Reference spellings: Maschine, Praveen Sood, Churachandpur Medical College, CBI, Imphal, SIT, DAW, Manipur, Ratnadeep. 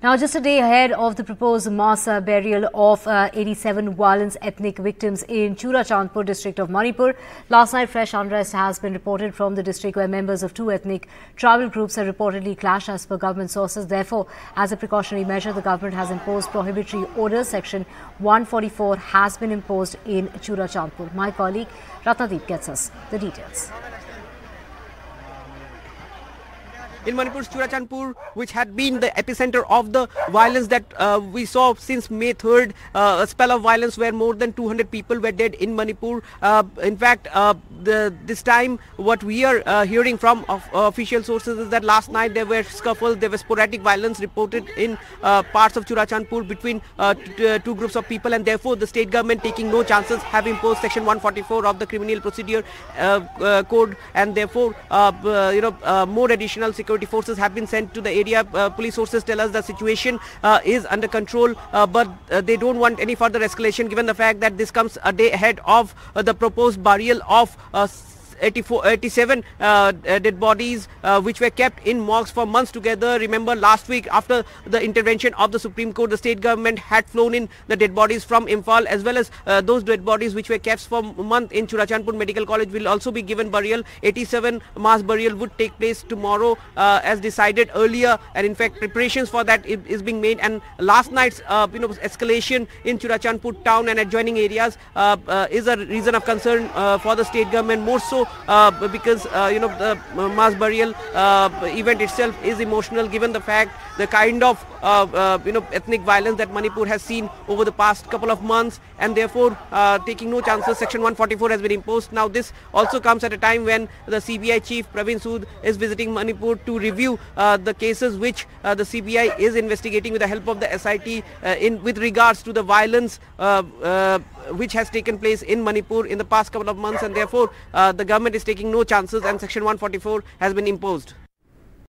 Now, just a day ahead of the proposed mass burial of 87 violence ethnic victims in Churachandpur district of Manipur, last night fresh unrest has been reported from the district where members of two ethnic tribal groups have reportedly clashed as per government sources. Therefore, as a precautionary measure, the government has imposed prohibitory orders. Section 144 has been imposed in Churachandpur. My colleague Ratnadeep gets us the details. In Manipur's Churachandpur, which had been the epicenter of the violence that we saw since May 3rd, a spell of violence where more than 200 people were dead in Manipur. In fact, this time what we are hearing from official sources is that last night there were scuffles, there was sporadic violence reported in parts of Churachandpur between two groups of people, and therefore the state government, taking no chances, have imposed section 144 of the criminal procedure code, and therefore more additional security forces have been sent to the area. Police sources tell us the situation is under control, but they don't want any further escalation, given the fact that this comes a day ahead of the proposed burial of 87 dead bodies which were kept in morgues for months together. Remember, last week, after the intervention of the Supreme Court, the state government had flown in the dead bodies from Imphal, as well as those dead bodies which were kept for a month in Churachandpur Medical College will also be given burial. 87 mass burial would take place tomorrow as decided earlier, and in fact preparations for that is being made. And last night's escalation in Churachandpur town and adjoining areas is a reason of concern for the state government, more so because the mass burial event itself is emotional, given the fact the kind of ethnic violence that Manipur has seen over the past couple of months, and therefore taking no chances, section 144 has been imposed. Now this also comes at a time when the CBI chief Praveen Sood is visiting Manipur to review the cases which the CBI is investigating with the help of the SIT with regards to the violence which has taken place in Manipur in the past couple of months, and therefore the government is taking no chances and section 144 has been imposed.